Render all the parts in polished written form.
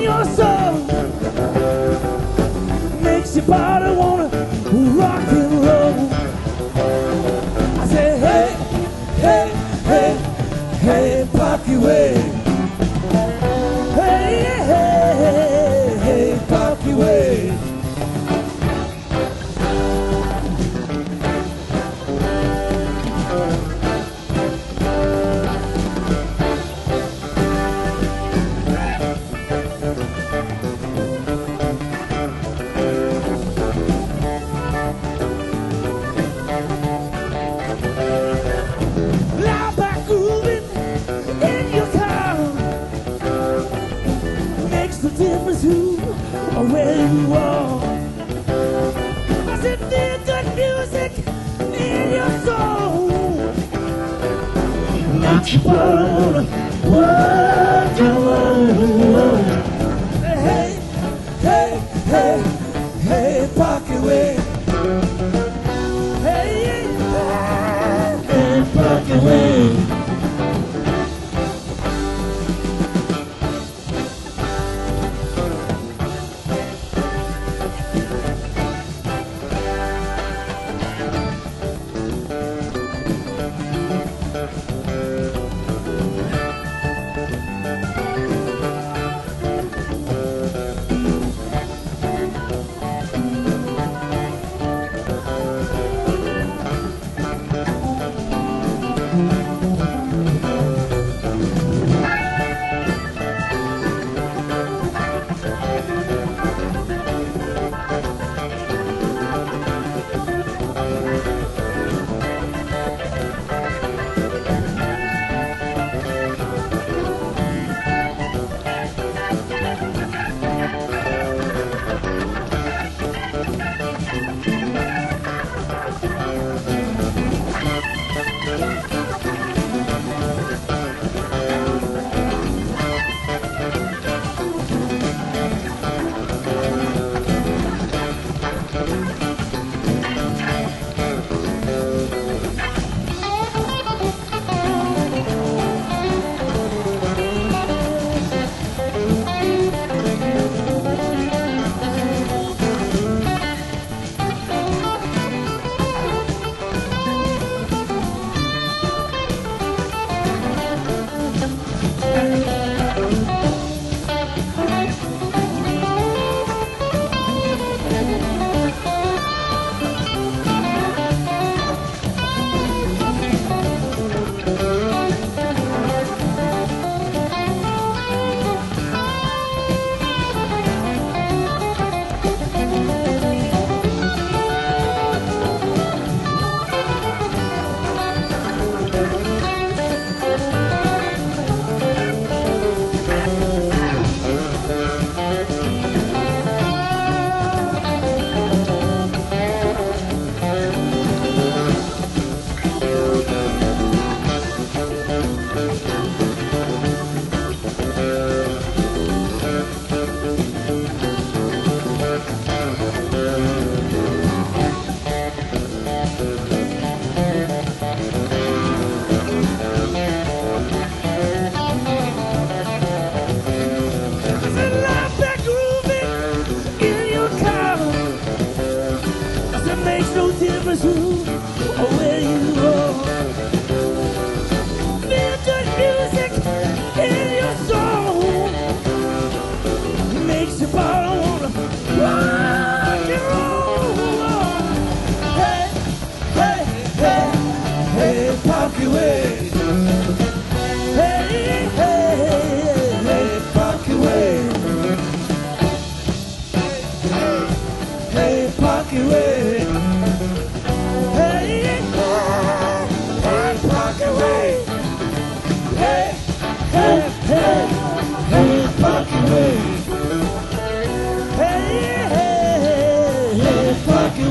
your soul makes your body wanna rock and roll. I say, hey, hey, hey, hey, pop your way. Hey, hey, hey, hey, pop your way. Who or where you are. I said, feel good music in your soul. Not your blood, what you want. Hey, hey, hey, hey, park your way. Hey, hey, hey, park your way.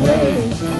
away.